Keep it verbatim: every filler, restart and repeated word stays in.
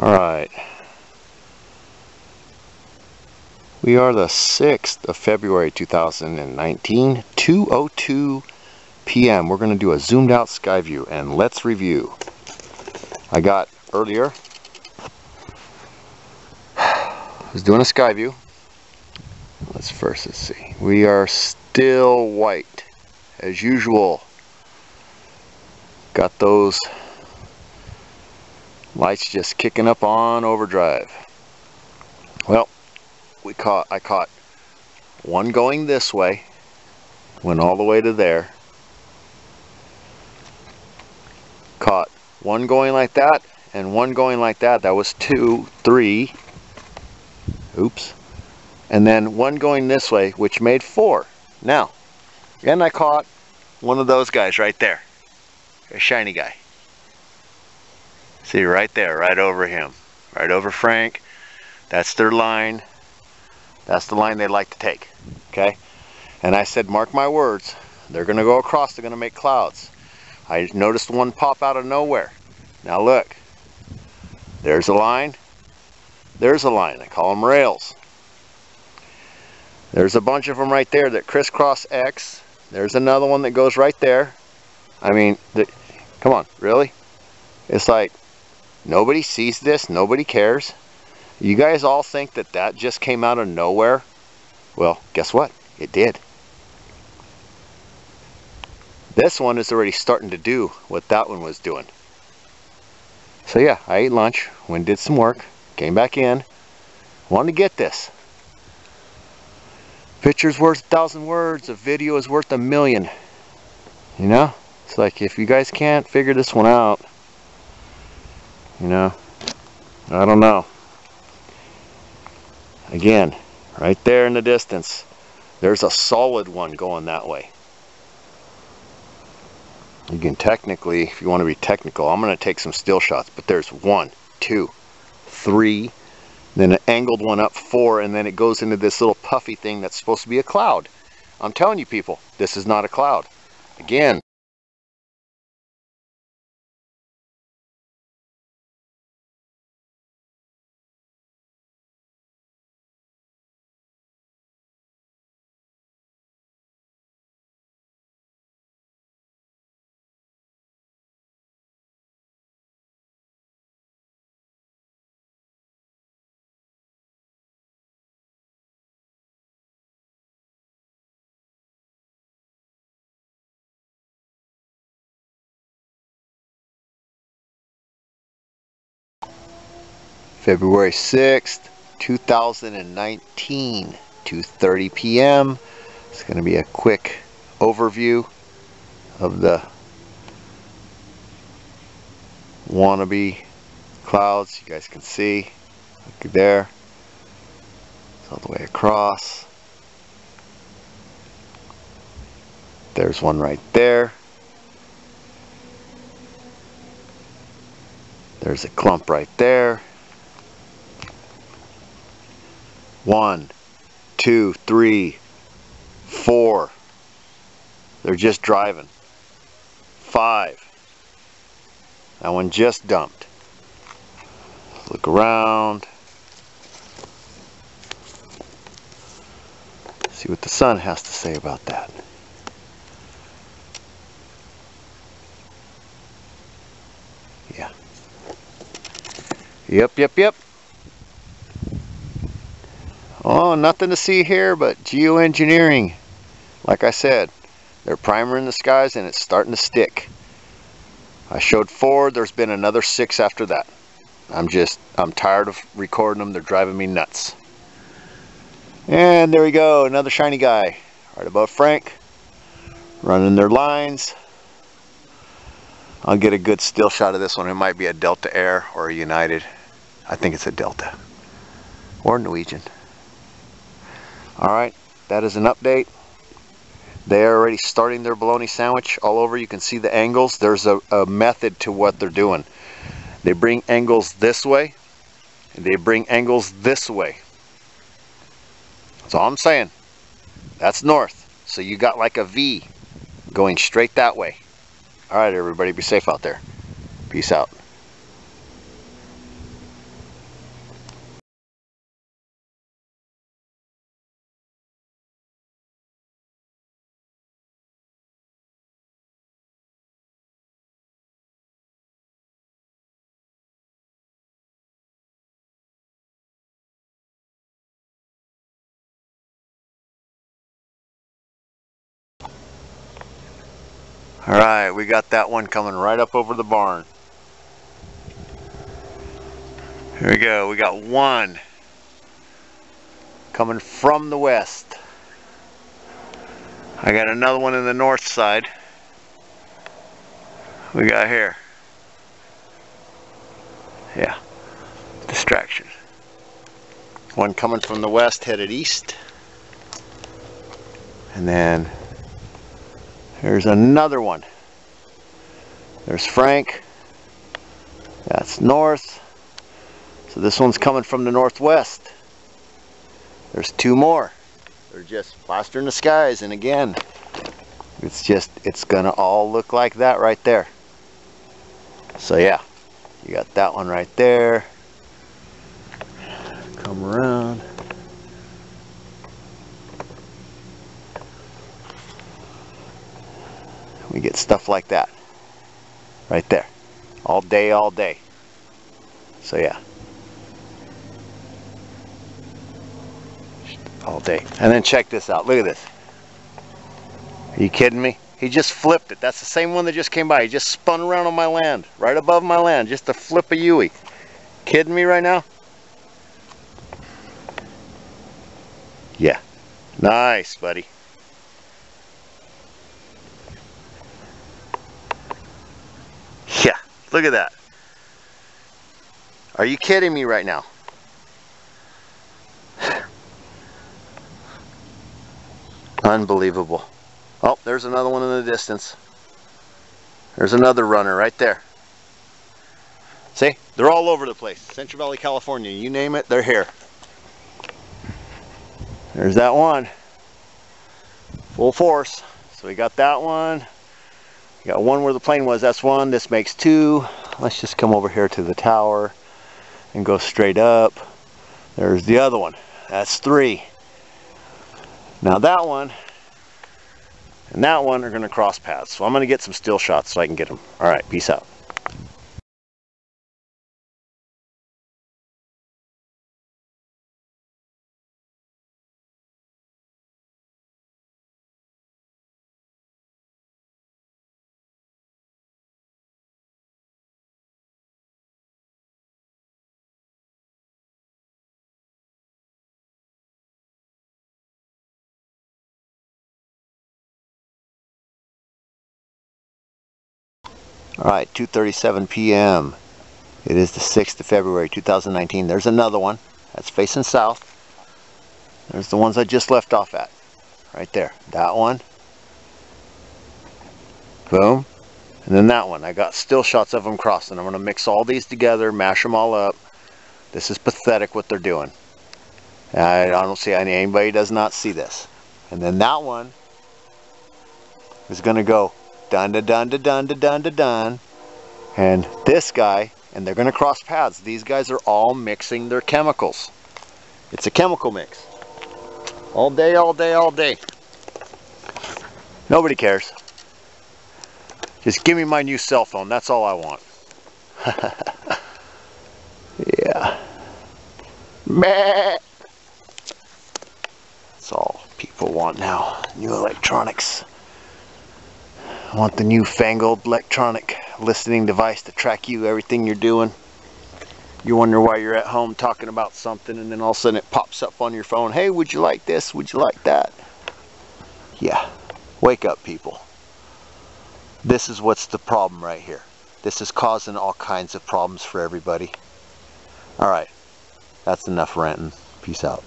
Alright, we are the sixth of February two thousand nineteen, two oh two p m We're going to do a zoomed out sky view and let's review. I got earlier, I was doing a sky view. Let's first let's see. We are still white as usual. Got those lights just kicking up on overdrive. Well, we caught I caught one going this way, went all the way to there. Caught one going like that and one going like that. That was two, three. Oops. And then one going this way, which made four. Now, and I caught one of those guys right there. A shiny guy. See, right there, right over him, right over Frank. That's their line. That's the line they like to take, okay? And I said, mark my words, they're gonna go across, they're gonna make clouds. I noticed one pop out of nowhere. Now look, there's a line, there's a line, I call them rails. There's a bunch of them right there that crisscross X. There's another one that goes right there. I mean, the, come on, really? It's like, nobody sees this, nobody cares. You guys all think that that just came out of nowhere? Well, guess what? It did. This one is already starting to do what that one was doing. So yeah, I ate lunch, went and did some work, came back in, wanted to get this. Picture's worth a thousand words, a video is worth a million. You know? It's like, if you guys can't figure this one out, you know, I don't know. Again, right there in the distance, there's a solid one going that way. You can technically, if you want to be technical, I'm going to take some still shots, but there's one, two, three, then an angled one up four, and then it goes into this little puffy thing that's supposed to be a cloud. I'm telling you people, this is not a cloud. Again. February sixth, two thousand nineteen, two thirty p m It's going to be a quick overview of the wannabe clouds. You guys can see, look there, it's all the way across. There's one right there. There's a clump right there. One, two, three, four. They're just driving. Five. That one just dumped. Look around. See what the sun has to say about that. Yeah. Yep, yep, yep. Oh, nothing to see here but geoengineering. Like I said, they're primering the skies and it's starting to stick. I showed four, there's been another six after that. I'm just, I'm tired of recording them, they're driving me nuts. And there we go, another shiny guy. Right above Frank, running their lines. I'll get a good still shot of this one. It might be a Delta Air or a United. I think it's a Delta or Norwegian. Alright, that is an update. They are already starting their bologna sandwich all over. You can see the angles. There's a, a method to what they're doing. They bring angles this way, and they bring angles this way. That's all I'm saying. That's north. So you got like a V going straight that way. Alright everybody, be safe out there. Peace out. All right, we got that one coming right up over the barn. Here we go, we got one coming from the west. I got another one in the north side. We got here. Yeah, distraction. One coming from the west headed east. And then there's another one. There's Frank. That's north. So this one's coming from the northwest. There's two more. They're just plastering the skies, and again, it's just, it's gonna all look like that right there. So yeah, you got that one right there. Come around. We get stuff like that right there all day, all day. So yeah, all day. And then check this out. Look at this. Are you kidding me? He just flipped it. That's the same one that just came by. He just spun around on my land, right above my land, just to flip a Yui. Kidding me right now? Yeah. Nice, buddy. Yeah, look at that. Are you kidding me right now? Unbelievable. Oh, there's another one in the distance. There's another runner right there. See, they're all over the place. Central Valley, California, you name it, they're here. There's that one. Full force. So we got that one. We got one where the plane was. That's one. This makes two. Let's just come over here to the tower and go straight up. There's the other one. That's three. Now that one and that one are going to cross paths, so I'm going to get some still shots so I can get them. All right, peace out. Alright, two thirty-seven p m It is the sixth of February two thousand nineteen. There's another one. That's facing south. There's the ones I just left off at. Right there. That one. Boom. And then that one. I got still shots of them crossing. I'm going to mix all these together, mash them all up. This is pathetic what they're doing. I don't see any, anybody does not see this. And then that one is going to go dun da dun da dun da dun da dun, and this guy, and they're gonna cross paths. These guys are all mixing their chemicals. It's a chemical mix. All day, all day, all day. Nobody cares. Just give me my new cell phone. That's all I want. Yeah. Meh. That's all people want now. New electronics. I want the newfangled electronic listening device to track you, everything you're doing. You wonder why you're at home talking about something, and then all of a sudden it pops up on your phone. Hey, would you like this? Would you like that? Yeah. Wake up, people. This is what's the problem right here. This is causing all kinds of problems for everybody. All right. That's enough ranting. Peace out.